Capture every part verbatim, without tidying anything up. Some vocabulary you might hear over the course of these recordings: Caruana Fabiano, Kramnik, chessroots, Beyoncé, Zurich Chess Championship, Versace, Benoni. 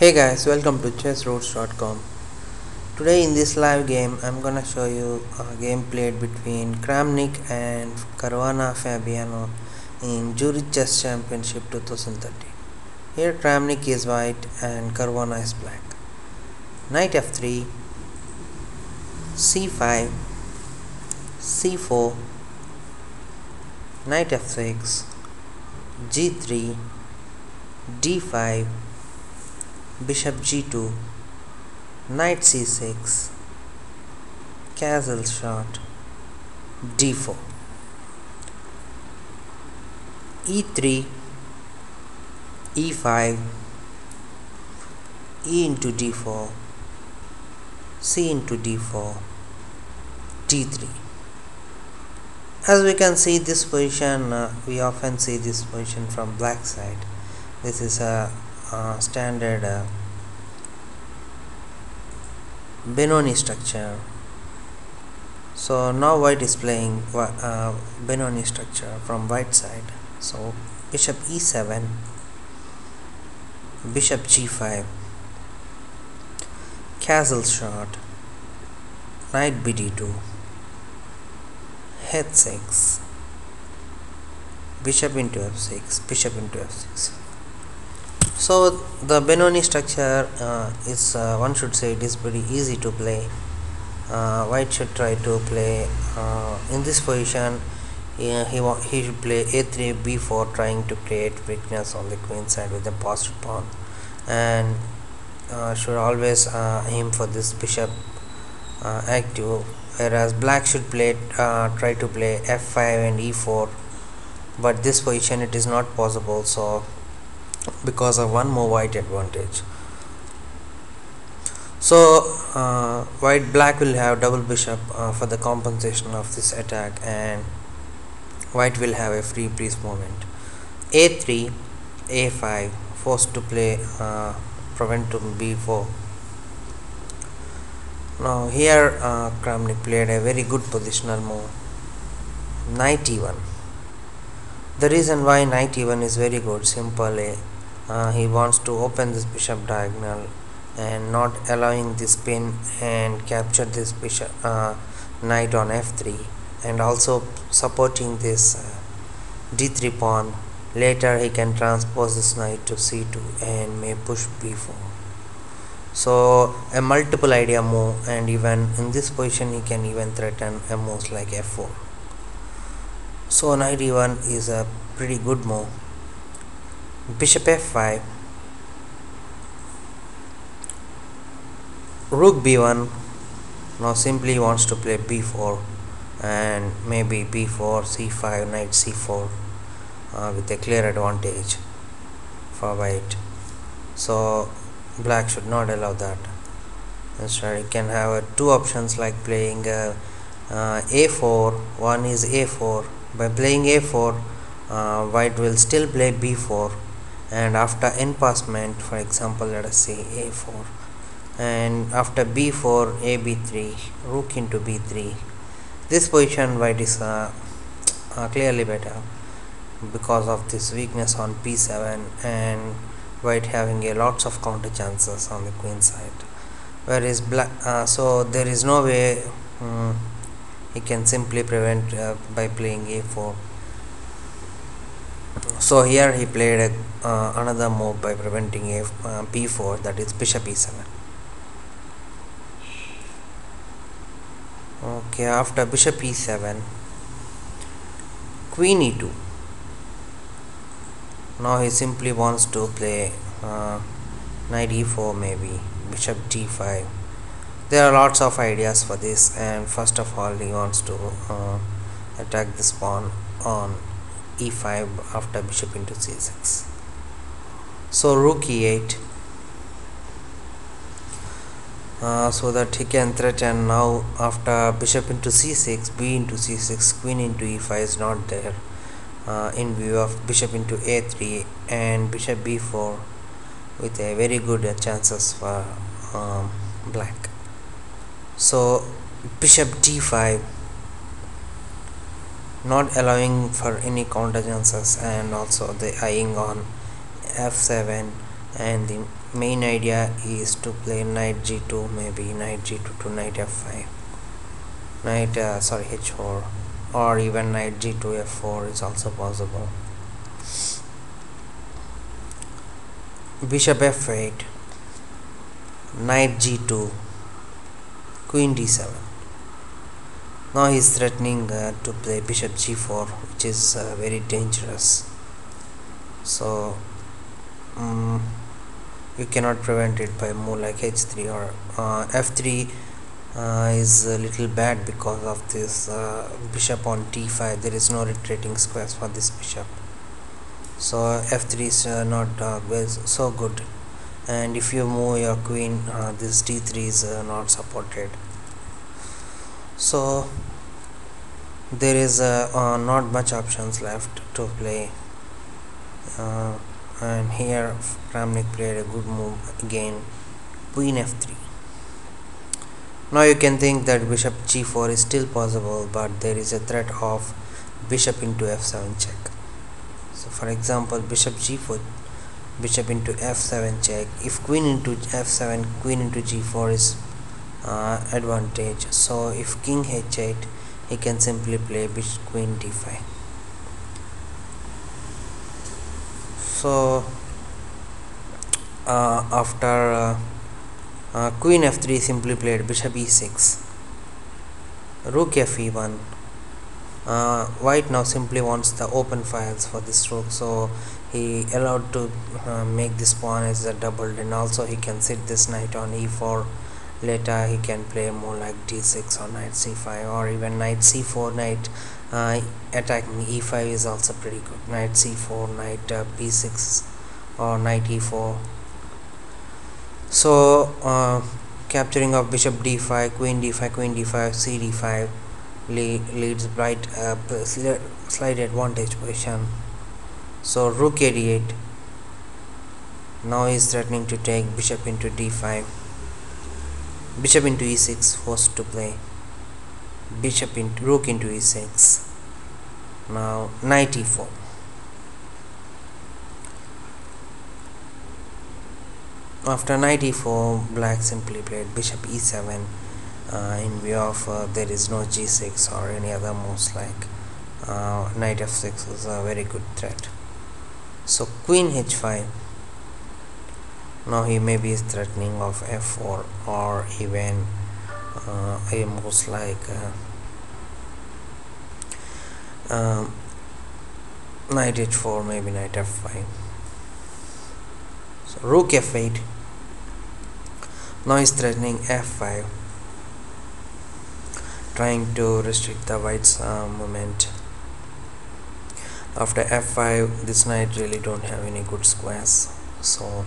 Hey guys, welcome to chess roots dot com. Today in this live game I'm gonna show you a game played between Kramnik and Caruana Fabiano in Zurich Chess Championship twenty thirteen. Here Kramnik is white and Caruana is black. Knight f three, c five, c four, knight f six, g three, d five, bishop g two, knight c six, castle shot, d four, e three, e five, e into d four, c into d four, d three. As we can see this position, uh, we often see this position from black side. This is a Uh, standard uh, Benoni structure. So now white is playing uh, Benoni structure from white side. So bishop e seven, bishop g five, castle shot, knight b d two, h six, bishop into f six, bishop into f six. So the Benoni structure uh, is uh, one should say it is pretty easy to play. Uh, white should try to play uh, in this position. Yeah, he he should play a three, b four, trying to create weakness on the queen side with the passed pawn, and uh, should always uh, aim for this bishop uh, active. Whereas black should play uh, try to play f five and e four, but this position it is not possible. So because of one more white advantage, so uh, white black will have double bishop uh, for the compensation of this attack, and white will have a free piece movement. a three, a five, forced to play uh, preventum b four. Now here uh, Kramnik played a very good positional move, knight e one. The reason why knight e one is very good, simply Uh, he wants to open this bishop diagonal and not allowing this pin and capture this bishop uh, knight on f three, and also supporting this uh, d three pawn. Later he can transpose this knight to c two and may push b four. So a multiple idea move, and even in this position he can even threaten a move like f four. So knight e one is a pretty good move. Bishop f five, rook b one. Now simply wants to play b four and maybe b four, c five, knight c four uh, with a clear advantage for white. So black should not allow that. Instead you can have uh, two options like playing uh, uh, a four. One is a four. By playing a four, uh, white will still play b four, and after enpassment, for example, let us say a four, and after b four, a b three, rook into b three. This position white is uh, uh, clearly better because of this weakness on p seven, and white having a uh, lots of counter chances on the queen side, whereas black uh, so there is no way um, he can simply prevent uh, by playing a four. So here he played a, uh, another move by preventing a uh, b four, that is bishop e seven. Okay, after bishop e seven, queen e two. Now he simply wants to play uh, knight e four, maybe bishop d five. There are lots of ideas for this, and first of all he wants to uh, attack this pawn on e five after bishop into c six. So rook e eight, uh, so that he can threaten. Now after bishop into c six, b into c six, queen into e five is not there uh, in view of bishop into a three and bishop b four, with a very good uh, chances for um, black. So bishop d five, not allowing for any counter chances, and also the eyeing on f seven and the main idea is to play knight g two, maybe knight g two to knight f five, knight uh, sorry h four, or even knight g two f four is also possible. Bishop f eight, knight g two, queen d seven. Now he is threatening uh, to play bishop g four, which is uh, very dangerous. So um, you cannot prevent it by move like h three or uh, f three uh, is a little bad because of this uh, bishop on d five. There is no retreating squares for this bishop. So f three is uh, not uh, so good, and if you move your queen, uh, this d three is uh, not supported. So there is uh, uh, not much options left to play, uh, and here Kramnik played a good move again, queen f three. Now you can think that bishop g four is still possible, but there is a threat of bishop into f seven check. So for example, bishop g four, bishop into f seven check. If queen into f seven, queen into g four is uh, advantage. So if king h eight, he can simply play bishop queen d five. So uh, after uh, uh, queen f three, simply played bishop e six, rook f e one. Uh, white now simply wants the open files for this rook, so he allowed to uh, make this pawn as a doubled, and also he can sit this knight on e four. Later he can play more like d six or knight c five, or even knight c four. Knight uh, attacking e five is also pretty good. Knight c four, knight uh, b six, or knight e four. So uh, capturing of bishop d five, queen d five, queen d five, c d five leads bright uh, slight advantage position. So rook a d eight. Now he is threatening to take bishop into d five, bishop into e six, forced to play bishop into rook into e six. Now knight e four. After knight e four, black simply played bishop e seven. Uh, in view of uh, there is no g six or any other moves like uh, knight f six is a very good threat. So queen h five. Now he may be threatening of f four, or even uh, a moves like uh, um, knight h four, maybe knight f five. So rook f eight. Now he is threatening f five, trying to restrict the white's uh, movement. After f five, this knight really don't have any good squares, so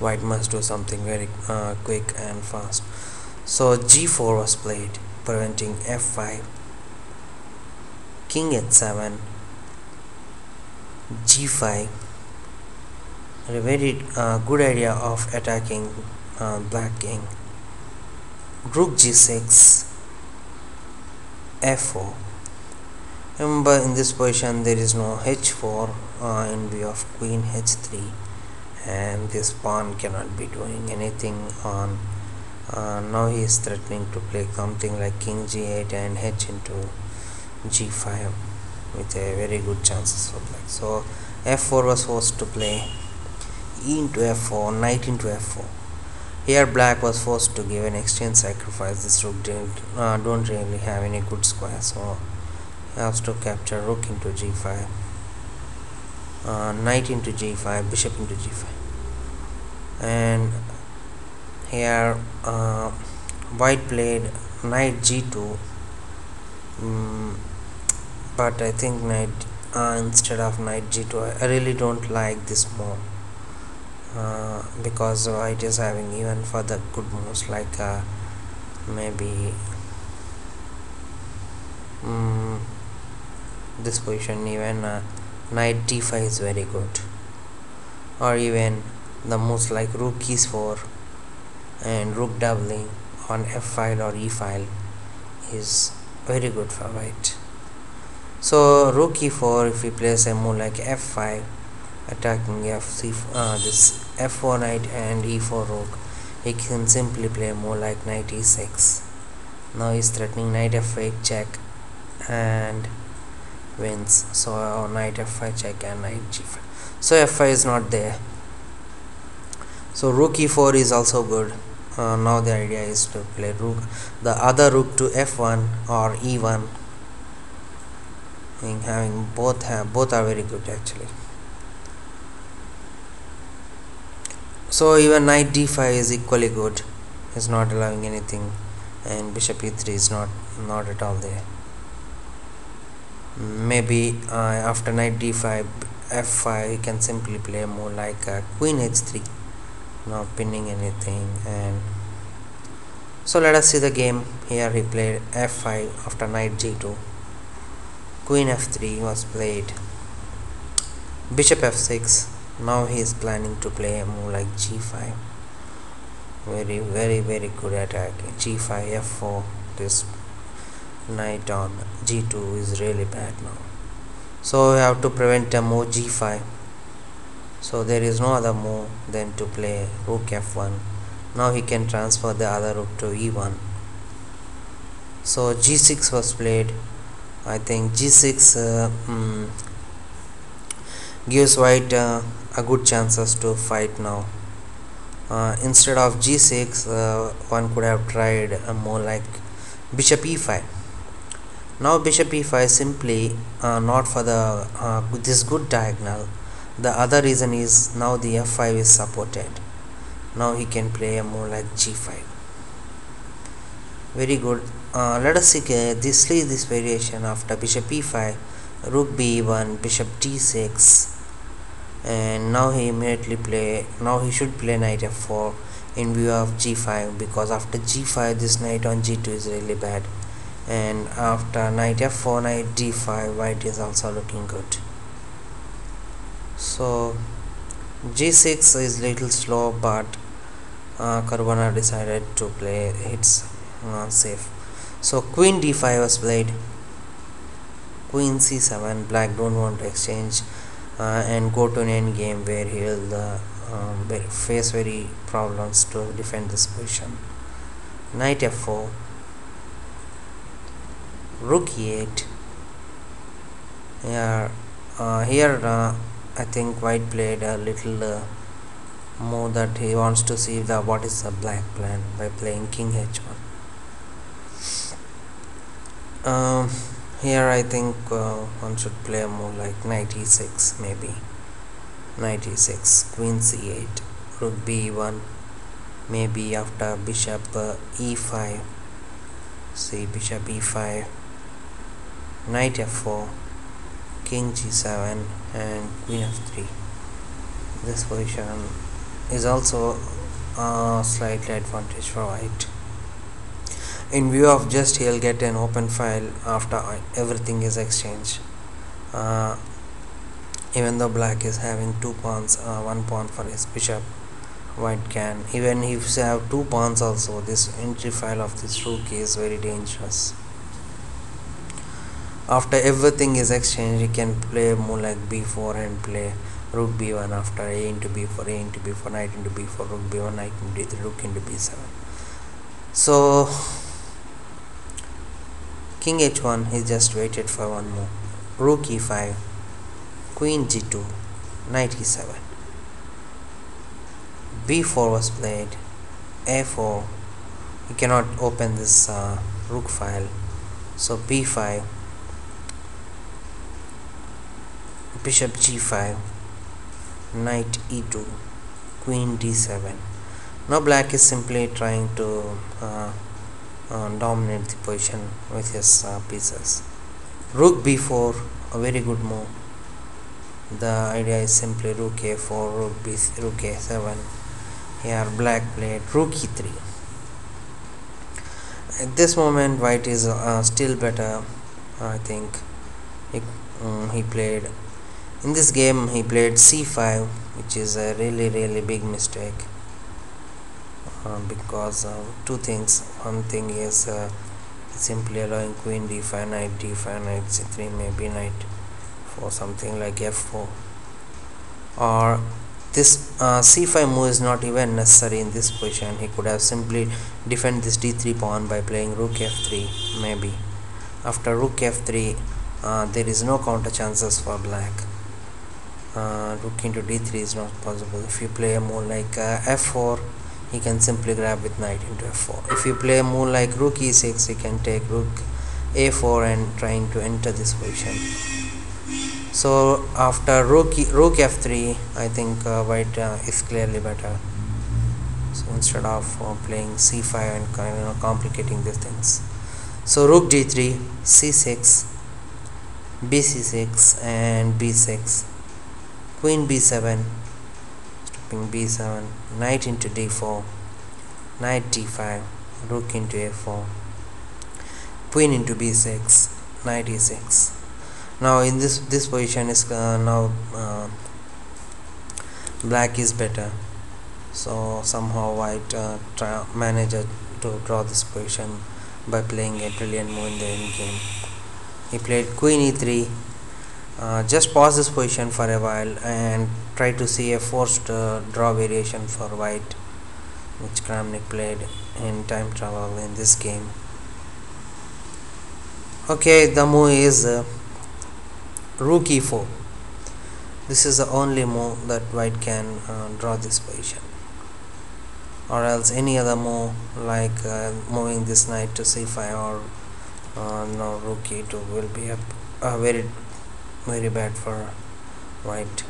white must do something very uh, quick and fast. So g four was played, preventing f five, king h seven, g five. A very uh, good idea of attacking uh, black king. Rook g six, f four. Remember, in this position there is no h four uh, in view of queen h three, and this pawn cannot be doing anything on. Uh, now he is threatening to play something like king g eight and h into g five, with a very good chances for black. So f four was forced to play, e into f four, knight into f four. Here black was forced to give an exchange sacrifice. This rook didn't uh, don't really have any good square, so he has to capture rook into g five, uh, knight into g five, bishop into g five, and here uh, white played knight g two, um, but I think knight uh, instead of knight g two, I really don't like this move. Uh, because white is having even further good moves like uh, maybe um, this position, even uh, knight d five is very good, or even the moves like rook e four and rook doubling on f file or e file is very good for white. So rook e four, if he plays a move like f five, attacking f c uh, this f four knight and e four rook, he can simply play more like knight e six. Now he's threatening knight f eight check and wins. So uh, knight f five check and knight g five. So f five is not there. So rook e four is also good. Uh, now the idea is to play rook, the other rook to f one or e one. In having both have both are very good actually. So even knight d five is equally good. It's not allowing anything, and bishop e three is not not at all there. Maybe uh, after knight d five, f five, you can simply play more like uh, queen h three, not pinning anything. And so let us see the game. Here he played f five after knight g two, queen f three was played, bishop f six. Now he is planning to play more like g five. Very very very good attack. g five, f four, this knight on g two is really bad now. So we have to prevent a move g five. So there is no other move than to play rook f one. Now he can transfer the other rook to e one. So g six was played. I think g six uh, mm, gives white uh, a good chances to fight now. Uh, instead of g six, uh, one could have tried a more like bishop e five. Now bishop e five simply uh, not for the uh, this good diagonal. The other reason is now the f five is supported. Now he can play a more like g five. Very good. Uh, let us see uh, this see this variation after bishop e five, rook b one, bishop d six, and now he immediately play. Now he should play knight f four in view of g five, because after g five this knight on g two is really bad, and after knight f four, knight d five, white is also looking good. So g six is little slow, but uh, Caruana decided to play hits uh, safe. So queen d five was played, queen c seven. Black don't want to exchange Uh, and go to an end game where he'll uh, uh, face very problems to defend this position. Knight f four, rook e eight. Yeah, uh, here uh, I think white played a little uh, more that he wants to see the what is the black plan by playing king h one. Um, Here I think uh, one should play more like knight e six, maybe knight e six, queen c eight, rook b one, maybe after bishop uh, e five, see bishop e five, knight f four, king g seven, and queen f three. This position is also a slightly advantage for white. In view of just he'll get an open file after everything is exchanged. Uh, even though black is having two pawns, uh, one pawn for his bishop, white can. Even if you have two pawns also, this entry file of this rook is very dangerous. After everything is exchanged, he can play more like b four and play rook b one after a into b four, a into b four, knight into b four, rook b one, knight into d three, rook into b seven. So king h one, he just waited for one move. Rook e five, queen g two, knight e seven. b four was played, a four. You cannot open this uh, rook file. So b five, bishop g five, knight e two, queen d seven. Now black is simply trying to uh, Uh, dominate the position with his uh, pieces. Rook b four, a very good move. The idea is simply rook a four, rook b, rook a seven. Here black played rook e three. At this moment, white is uh, still better. I think he, um, he played in this game. He played c five, which is a really really big mistake. Uh, because uh, two things. One thing is uh, simply allowing queen d five, knight d five, knight c three, maybe knight for something like f four. or this uh, c five move is not even necessary in this position. He could have simply defend this d three pawn by playing rook f three. Maybe after rook f three uh, there is no counter chances for black. Uh, rook into d three is not possible. If you play a move like uh, f four, he can simply grab with knight into f four. If you play a move like rook e six, he can take rook a four and trying to enter this position. So after rook rook f three, I think uh, white uh, is clearly better. So instead of uh, playing c five and kind of complicating these things, so rook d three, c six, b c six and b six, queen b seven, stripping b seven, knight into d four, knight d five, rook into a four, queen into b six, knight e six. Now in this this position is uh, now uh, black is better. So somehow white uh, try, manages to draw this position by playing a brilliant move in the end game. He played queen e three. Uh, just pause this position for a while and try to see a forced uh, draw variation for white, which Kramnik played in time travel in this game. Okay, the move is uh, rook e four. This is the only move that white can uh, draw this position, or else any other move like uh, moving this knight to c five or uh, no, rook e two will be a, a very very bad for white.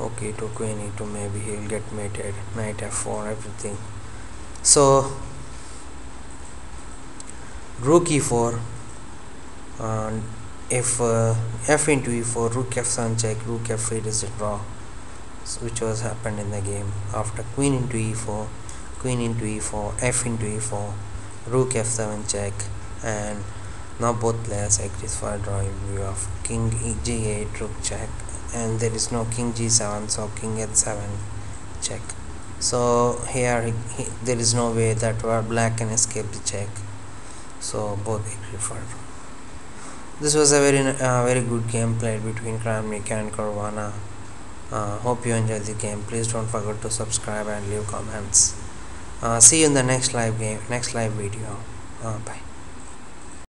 Okay, to queen e two, maybe he'll get mated, knight f four, everything. So rook e four, and if uh, f into e four, rook f seven check, rook f eight is a draw, so which was happened in the game. After queen into e four, queen into e four, f into e four, rook f seven check, and now both players agrees for a draw in view of king g eight, rook check, and there is no king g seven, so king h seven check. So here he, he, there is no way that black can escape the check, so both agree for a draw. This was a very uh, very good game played between Kramnik and Caruana. Uh, hope you enjoyed the game. Please don't forget to subscribe and leave comments. Uh, see you in the next live game, next live video. Uh, bye.